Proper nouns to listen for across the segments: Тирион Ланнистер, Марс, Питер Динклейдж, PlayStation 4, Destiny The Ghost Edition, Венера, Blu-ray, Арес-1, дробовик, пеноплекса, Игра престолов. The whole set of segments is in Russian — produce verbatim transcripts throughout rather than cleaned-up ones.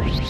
Перед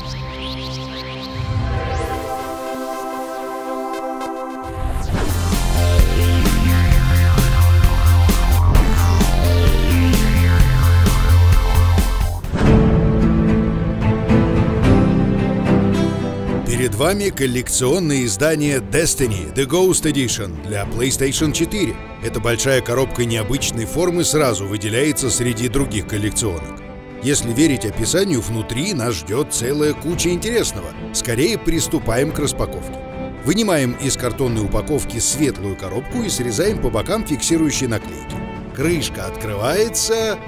вами коллекционное издание Destiny The Ghost Edition для PlayStation четыре. Эта большая коробка необычной формы сразу выделяется среди других коллекционок. Если верить описанию, внутри нас ждет целая куча интересного. Скорее приступаем к распаковке. Вынимаем из картонной упаковки светлую коробку и срезаем по бокам фиксирующие наклейки. Крышка открывается.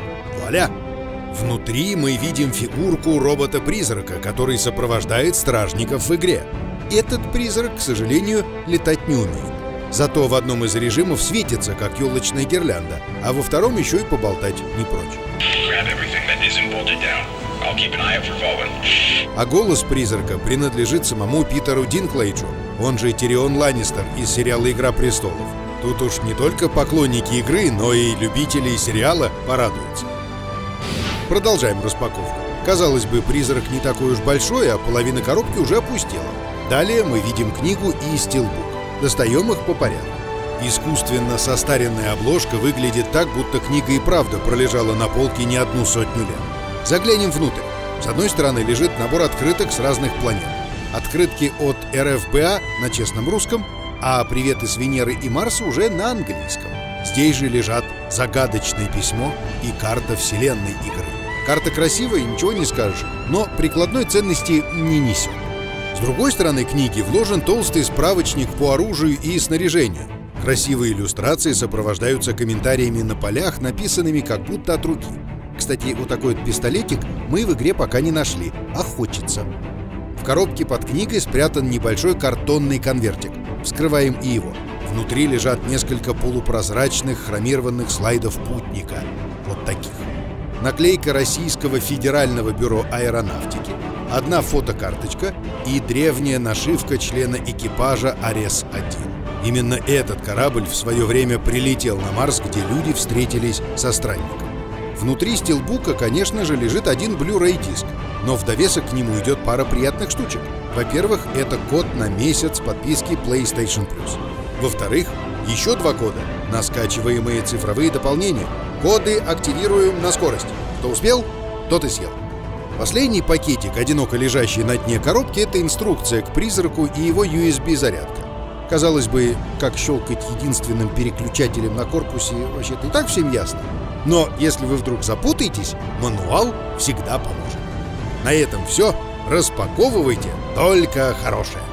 Вуаля! Внутри мы видим фигурку робота-призрака, который сопровождает стражников в игре. Этот призрак, к сожалению, летать не умеет. Зато в одном из режимов светится, как елочная гирлянда, а во втором еще и поболтать не прочь. А голос призрака принадлежит самому Питеру Динклейджу, он же Тирион Ланнистер из сериала «Игра престолов». Тут уж не только поклонники игры, но и любители сериала порадуются. Продолжаем распаковку. Казалось бы, призрак не такой уж большой, а половина коробки уже опустела. Далее мы видим книгу и стилбук. Достаем их по порядку. Искусственно состаренная обложка выглядит так, будто книга и правда пролежала на полке не одну сотню лет. Заглянем внутрь. С одной стороны лежит набор открыток с разных планет. Открытки от эр эф пэ а на честном русском, а приветы с Венеры и Марса уже на английском. Здесь же лежат загадочное письмо и карта вселенной игры. Карта красивая, ничего не скажешь, но прикладной ценности не несет. С другой стороны книги вложен толстый справочник по оружию и снаряжению. Красивые иллюстрации сопровождаются комментариями на полях, написанными как будто от руки. Кстати, вот такой вот пистолетик мы в игре пока не нашли, а хочется. В коробке под книгой спрятан небольшой картонный конвертик. Вскрываем и его. Внутри лежат несколько полупрозрачных хромированных слайдов путника. Вот таких. Наклейка Российского федерального бюро аэронавтики, одна фотокарточка и древняя нашивка члена экипажа Арес один. Именно этот корабль в свое время прилетел на Марс, где люди встретились со странником. Внутри стилбука, конечно же, лежит один Blu-ray диск, но в довесок к нему идет пара приятных штучек. Во-первых, это код на месяц подписки PlayStation плюс. Во-вторых, еще два кода на скачиваемые цифровые дополнения. Коды активируем на скорость. Кто успел, тот и съел. Последний пакетик, одиноко лежащий на дне коробки, это инструкция к призраку и его ю эс би-зарядка. Казалось бы, как щелкать единственным переключателем на корпусе, вообще-то и так всем ясно. Но если вы вдруг запутаетесь, мануал всегда поможет. На этом все. Распаковывайте только хорошее.